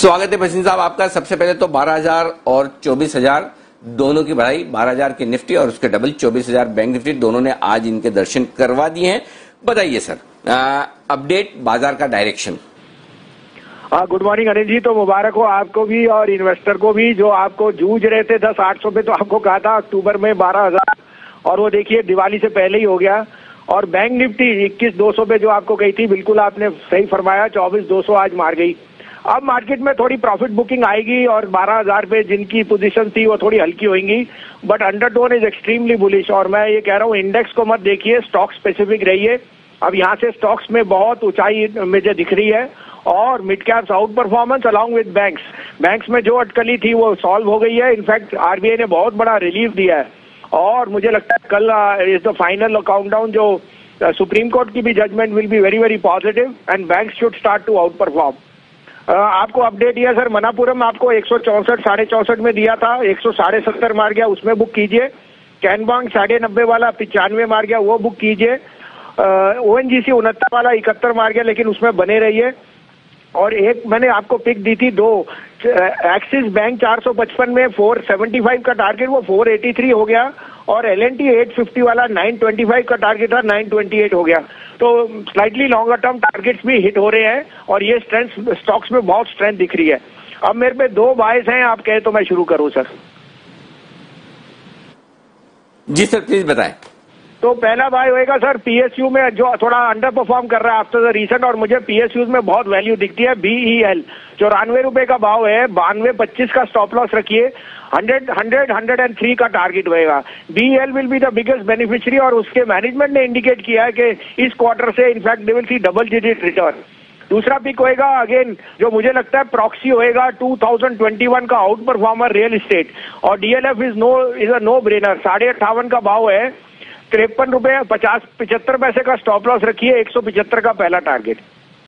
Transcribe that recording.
स्वागत है भसीन साहब आपका। सबसे पहले तो 12,000 और 24,000 दोनों की बढ़ाई, 12,000 के निफ्टी और उसके डबल 24,000 बैंक निफ्टी, दोनों ने आज इनके दर्शन करवा दिए हैं। बताइए सर अपडेट, बाजार का direction. Good morning Anil ji. तो मुबारक हो आपको भी और इन्वेस्टर को भी जो आपको जूझ रहे थे 10,800 पे। तो आपको कहा था अक्टूबर में 12,000 और वो देखिए दिवाली से पहले ही हो गया। और बैंक निफ्टी 21,200 पे जो आपको कही थी, बिल्कुल आपने सही फरमाया, 24,200 आज मार गई। अब मार्केट में थोड़ी प्रॉफिट बुकिंग आएगी और 12,000 पे जिनकी पोजीशन थी वो थोड़ी हल्की होंगी, but undertone is extremely bullish. और मैं ये कह रहा हूँ इंडेक्स को मत देखिए, स्टॉक स्पेसिफिक रहिए। अब यहाँ से स्टॉक्स में बहुत ऊंचाई मुझे दिख रही है और mid caps outperformance along with banks में जो अटकली थी वो सॉल्व हो गई है। इनफैक्ट आरबीआई ने बहुत बड़ा रिलीफ दिया है और मुझे लगता है कल इज द फाइनल काउंटडाउन, जो सुप्रीम कोर्ट की भी judgement will be very very positive and banks should start to outperform. आपको अपडेट यह सर, मनापुरम आपको 164 164 में दिया था, 170 मार गया, उसमें बुक कीजिए। कैनबांक 90.5 वाला 95 मार गया, वो बुक कीजिए। ओएनजीसी 69 वाला 71 मार गया, लेकिन उसमें बने रहिए। और एक मैंने आपको पिक दी थी दो, एक्सिस बैंक 455 में 475 का टारगेट, वो 483 हो गया। और एलएनटी 850 वाला 925 का टारगेट था, 928 हो गया। तो स्लाइटली लॉन्गर टर्म टारगेट्स भी हिट हो रहे हैं और ये स्ट्रेंथ स्टॉक्स में बहुत स्ट्रेंथ दिख रही है। अब मेरे पे दो बायस हैं, आप कहें तो मैं शुरू करूं सर? जी सर प्लीज बताएं। तो पहला बाय होएगा सर पीएसयू में, जो थोड़ा अंडर परफॉर्म कर रहा है आफ्टर द रीसेंट, और मुझे पीएसयू में बहुत वैल्यू दिखती है। बीईएल 94 रुपए का भाव है, 92.25 का स्टॉप लॉस रखिए, 100 103 का टारगेट होएगा। BEL will be the biggest beneficiary और उसके मैनेजमेंट ने इंडिकेट किया है कि इस क्वार्टर से in fact they will see double digit return. दूसरा पिक होएगा अगेन, जो मुझे लगता है प्रॉक्सी होएगा 2021 का आउट परफॉर्मर रियल इस्टेट, और DLF is a no brainer, 58.5 का भाव है, 53 रुपए 75 पैसे का स्टॉप लॉस रखिए, 175 का पहला टारगेट।